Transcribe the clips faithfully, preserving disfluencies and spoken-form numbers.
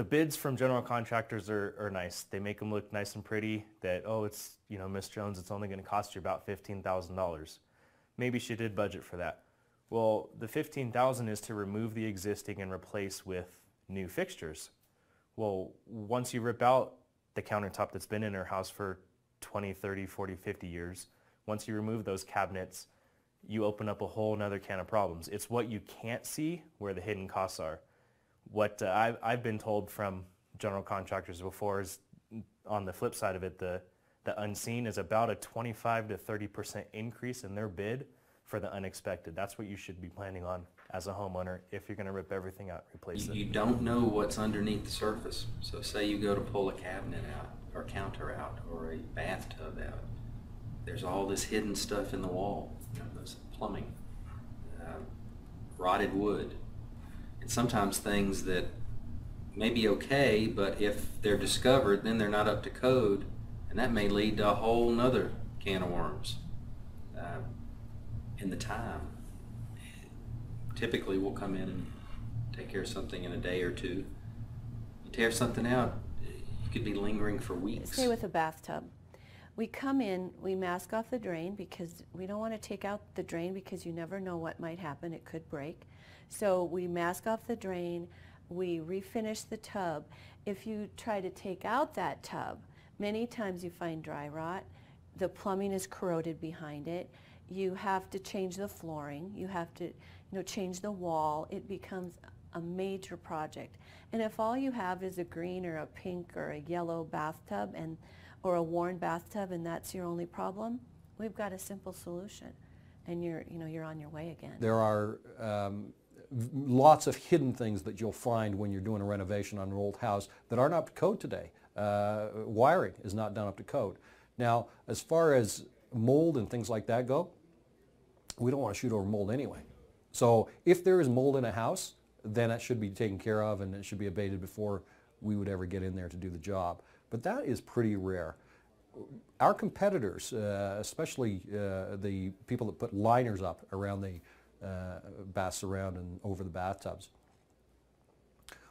the bids from general contractors are, are nice. They make them look nice and pretty that, oh, it's, you know, Miss Jones, it's only going to cost you about fifteen thousand dollars. Maybe she did budget for that. Well, the fifteen thousand dollars is to remove the existing and replace with new fixtures. Well, once you rip out the countertop that's been in her house for twenty, thirty, forty, fifty years, once you remove those cabinets, you open up a whole nother can of problems. It's what you can't see where the hidden costs are. What uh, I've, I've been told from general contractors before is, on the flip side of it, the, the unseen is about a twenty-five to thirty percent increase in their bid for the unexpected. That's what you should be planning on as a homeowner if you're going to rip everything out, replace you, it. You don't know what's underneath the surface. So say you go to pull a cabinet out or counter out or a bathtub out. There's all this hidden stuff in the wall, you know, there's plumbing, uh, rotted wood, and sometimes things that may be okay, but if they're discovered, then they're not up to code, and that may lead to a whole nother can of worms. Uh, in the time, typically we'll come in and take care of something in a day or two. You tear something out, you could be lingering for weeks. Stay with a bathtub. We come in, we mask off the drain because we don't want to take out the drain because you never know what might happen. It could break. So we mask off the drain, we refinish the tub. If you try to take out that tub, many times you find dry rot. The plumbing is corroded behind it. You have to change the flooring. You have to, you know, change the wall. It becomes a major project. And if all you have is a green or a pink or a yellow bathtub and or a worn bathtub and that's your only problem, we've got a simple solution, and you're, you know, you're on your way again. There are um, lots of hidden things that you'll find when you're doing a renovation on an old house that are not up to code today. Uh, wiring is not done up to code. Now, as far as mold and things like that go, we don't want to shoot over mold anyway. So if there is mold in a house, then it should be taken care of and it should be abated before we would ever get in there to do the job. But that is pretty rare. Our competitors, uh, especially uh, the people that put liners up around the uh, baths around and over the bathtubs,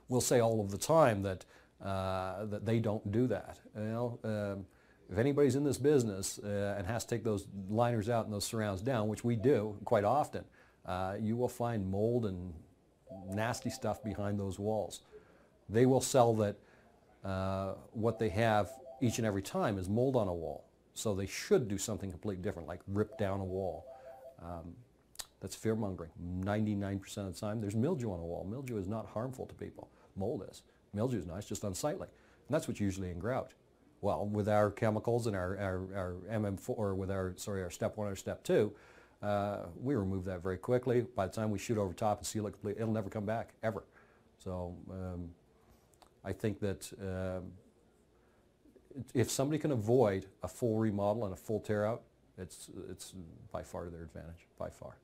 will say all of the time that, uh, that they don't do that. You know, um, if anybody's in this business uh, and has to take those liners out and those surrounds down, which we do quite often, uh, you will find mold and nasty stuff behind those walls. They will sell that uh, what they have each and every time is mold on a wall. So they should do something completely different, like rip down a wall. Um, that's fear-mongering. ninety-nine percent of the time there's mildew on a wall. Mildew is not harmful to people. Mold is. Mildew is not, it's just unsightly. And that's what's usually in grout. Well, with our chemicals and our, our, our M M four, or with our, sorry, our step one or step two, uh, we remove that very quickly. By the time we shoot over top and seal it completely, it'll never come back, ever. So um, I think that um, if somebody can avoid a full remodel and a full tear out, it's, it's by far to their advantage, by far.